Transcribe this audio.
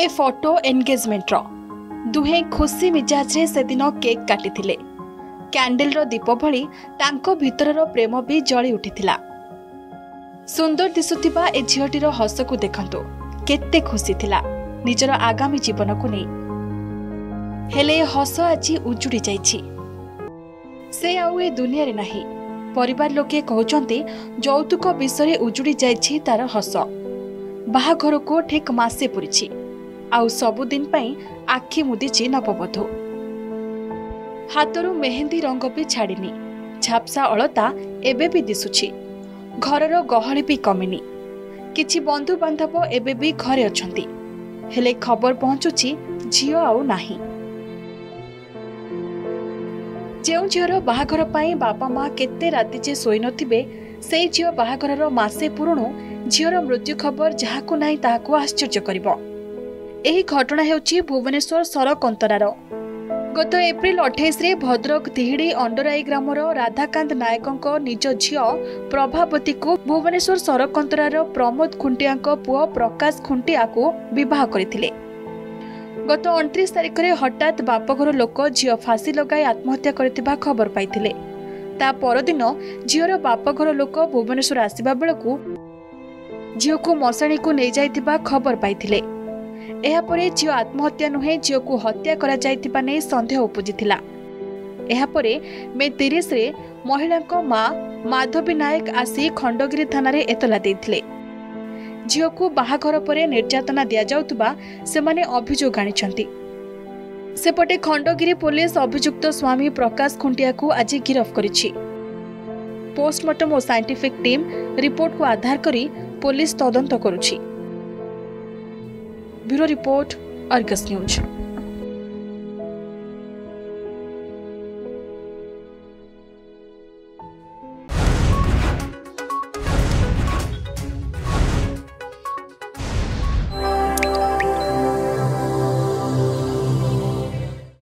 ए photo एनगेजमेंटर दुहे खुशी मिजाजे से दिन केक काटी कैंडल दीप भली भीतर प्रेम भी जली उठी सुंदर दिशुवा ए झीटीर हस को देखु केते खुशी थिला निजर आगामी जीवन को नहीं हेले हस आज उजुड़ी जाइछि से आउ ए दुनिया रे नाही। परिवार लोके कहउचंती जौतुक विषय उजुड़ी जाइछि तार हस बाहाघर को ठीक मासे पुरीछि आउ सबुदिन पई आखि मुदिछि नववधू हातरू मेहंदी रंग भी छाड़िनी झापसा अलता एबे भी दिसुछि घरर गहळी भी कमिनी किछि बंधु बांधव एबे भी घरे अछंती हेले खबर पहुंचुछि झियो आउ नाही। जो झीर बाहाघर बापा माँ केते राति जे सोई नथिबे से झील बाहाघर मासे पुराणु झीर मृत्यु खबर जहाँ को नहीं ताकू आश्चर्य करिबो। एही घटना हेउछि भुवनेश्वर सरकंतनार गत एप्रिल 28 रे भद्रक तिहिड़ी अंडराई ग्रामर राधाकांत नायकंको निज झील प्रभावती को भुवनेश्वर सरकंतनार प्रमोद खुंटियाको पुओ प्रकाश खुंटिया को विवाह करथिले। गत 29 तारीख में हठात बापघर लोक झील फांसी लगाई आत्महत्या करथिबा खबर पाइथिले। ता परदिन झीर बापघर लोक भुवनेश्वर आसीबा बेलकू झील को मशाणी को ले जाइथिबा खबर पाइथिले। एहा परे झील आत्महत्या नुहे झील को हत्या करा जाइथिबा नै संदेह उपजिथिला। एहा परे मे 30 रे महिलांको मां माधवी नायक आसी खंडगिरी थाना रे एतला देथिले। झील को बाहाघर पर निर्यातना दि जाऊा से अभियोग आनी सेपटे खंडगिरी पुलिस अभियुक्त स्वामी प्रकाश खुंटिया को आज गिरफ्त करिछि। पोस्टमार्टम और साइंटिफिक टीम रिपोर्ट को आधार करी पुलिस तदंत करुछि। Bureau report, Argus news.